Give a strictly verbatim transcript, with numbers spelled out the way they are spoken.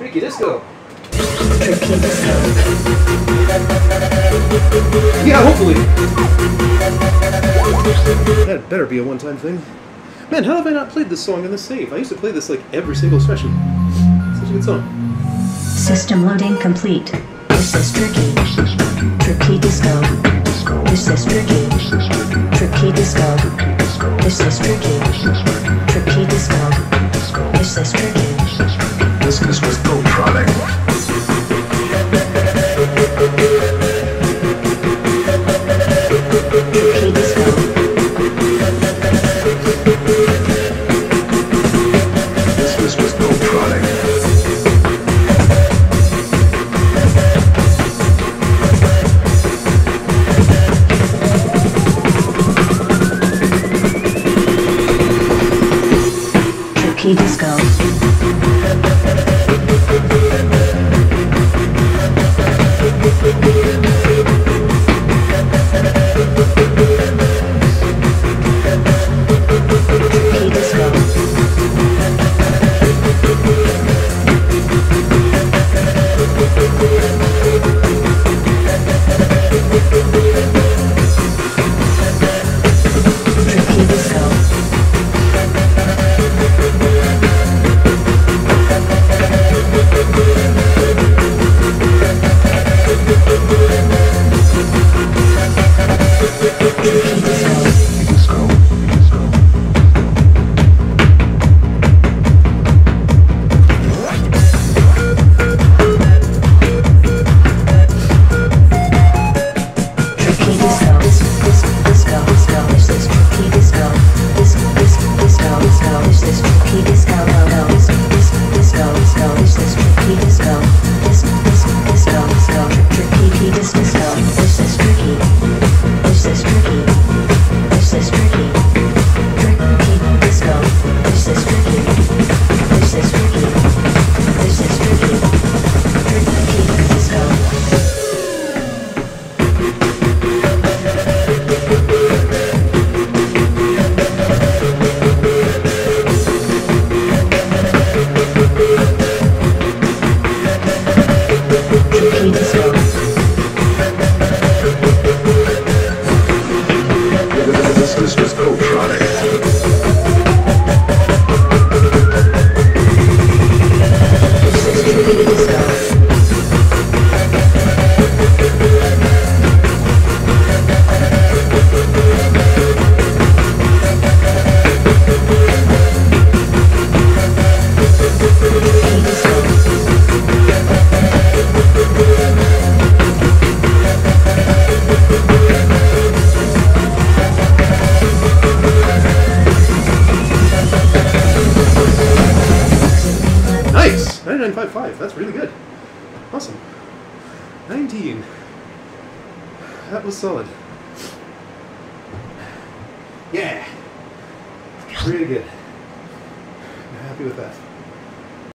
Tricky Disco. Tricky Disco. Yeah, hopefully. That better be a one-time thing. Man, how have I not played this song in the save? I used to play this like every single session. Such a good song. System loading complete. This is Tricky. Tricky Disco. This is Tricky. Tricky Disco. This is Tricky. Tricky Disco. This is Tricky. This is Disco product. Tricky Disco. ninety-nine point five five, that's really good. Awesome. nineteen. That was solid. Yeah. Really good. I'm happy with that.